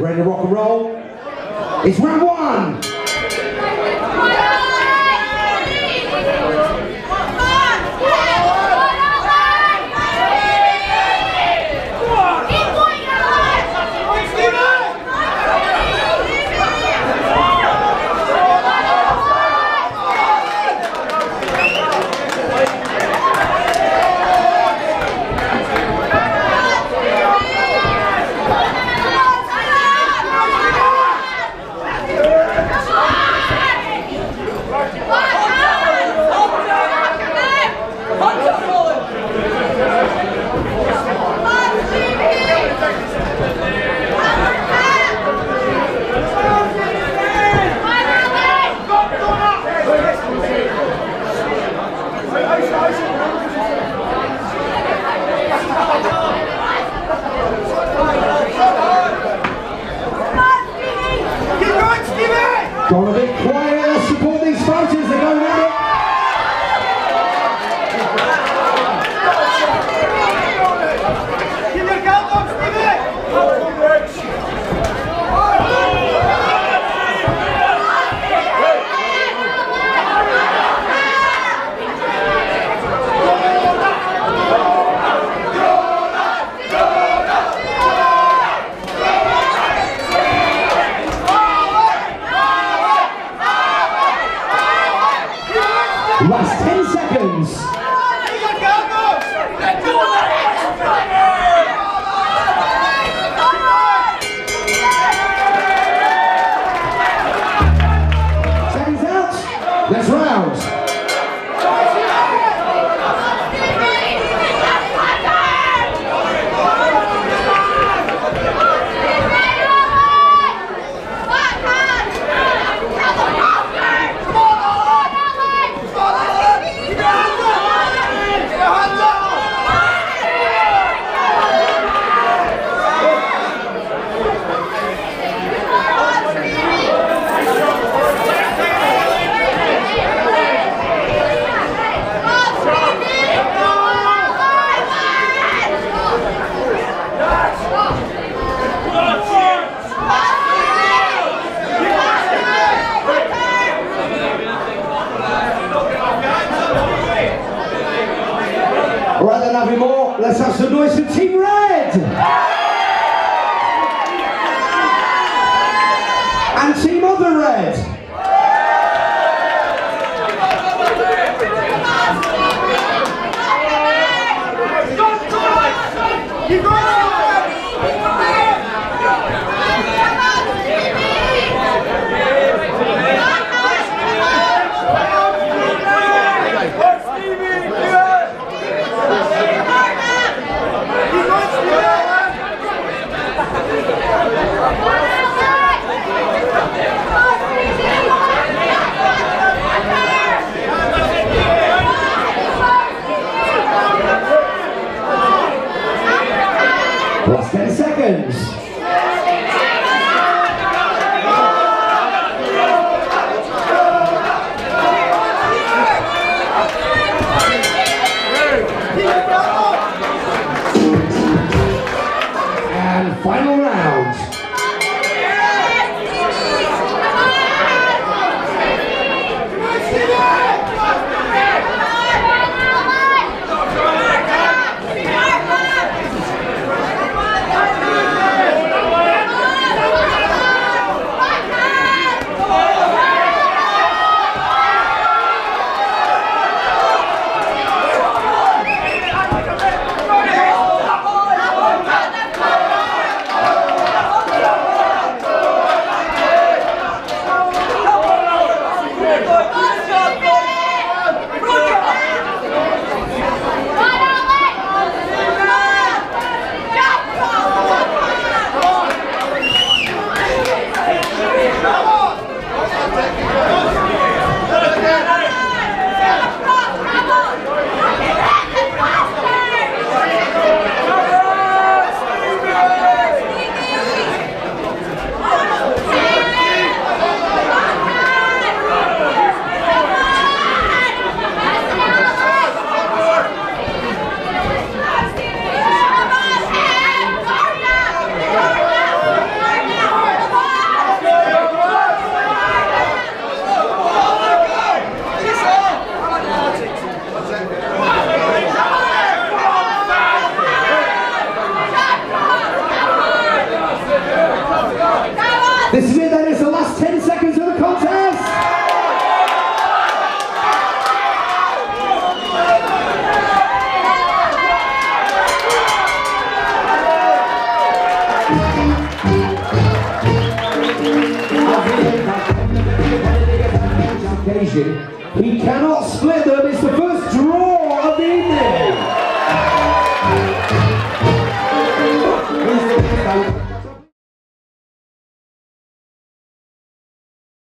Ready to rock and roll? It's round one! Got a bit quiet, let's support these fighters, they're going at it. Last 10 seconds. Time's out. Next round. Right then, nothing more. Let's have some noise for Team Red! And Team Other Red! division. He cannot split them. It's the first